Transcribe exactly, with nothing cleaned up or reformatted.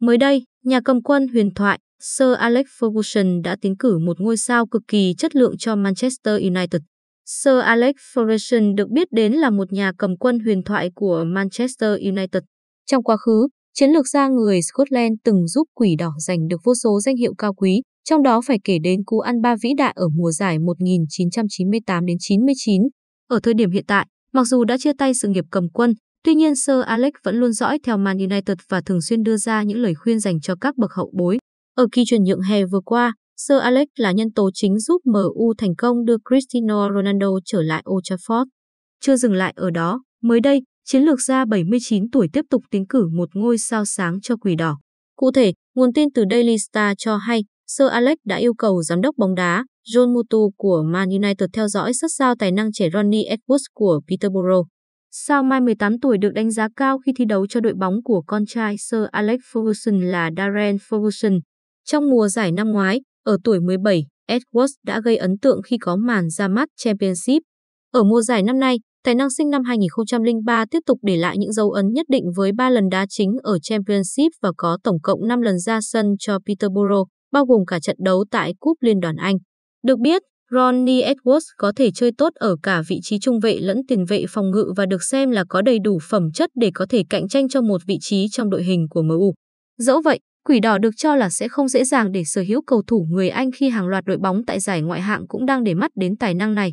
Mới đây, nhà cầm quân huyền thoại Sir Alex Ferguson đã tiến cử một ngôi sao cực kỳ chất lượng cho Manchester United. Sir Alex Ferguson được biết đến là một nhà cầm quân huyền thoại của Manchester United. Trong quá khứ, chiến lược gia người Scotland từng giúp Quỷ Đỏ giành được vô số danh hiệu cao quý, trong đó phải kể đến cú ăn ba vĩ đại ở mùa giải một nghìn chín trăm chín mươi tám đến chín mươi chín. Ở thời điểm hiện tại, mặc dù đã chia tay sự nghiệp cầm quân, tuy nhiên Sir Alex vẫn luôn dõi theo Man United và thường xuyên đưa ra những lời khuyên dành cho các bậc hậu bối. Ở kỳ chuyển nhượng hè vừa qua, Sir Alex là nhân tố chính giúp em u thành công đưa Cristiano Ronaldo trở lại Old Trafford. Chưa dừng lại ở đó, mới đây, chiến lược gia bảy mươi chín tuổi tiếp tục tiến cử một ngôi sao sáng cho Quỷ Đỏ. Cụ thể, nguồn tin từ Daily Star cho hay, Sir Alex đã yêu cầu giám đốc bóng đá John Mutu của Man United theo dõi sát sao tài năng trẻ Ronnie Edwards của Peterborough. Sao mai mười tám tuổi được đánh giá cao khi thi đấu cho đội bóng của con trai Sir Alex Ferguson là Darren Ferguson. Trong mùa giải năm ngoái, ở tuổi mười bảy, Edwards đã gây ấn tượng khi có màn ra mắt Championship. Ở mùa giải năm nay, tài năng sinh năm hai nghìn không trăm lẻ ba tiếp tục để lại những dấu ấn nhất định với ba lần đá chính ở Championship và có tổng cộng năm lần ra sân cho Peterborough, bao gồm cả trận đấu tại Cúp Liên đoàn Anh. Được biết, Ronnie Edwards có thể chơi tốt ở cả vị trí trung vệ lẫn tiền vệ phòng ngự và được xem là có đầy đủ phẩm chất để có thể cạnh tranh cho một vị trí trong đội hình của em u. Dẫu vậy, Quỷ Đỏ được cho là sẽ không dễ dàng để sở hữu cầu thủ người Anh khi hàng loạt đội bóng tại giải ngoại hạng cũng đang để mắt đến tài năng này.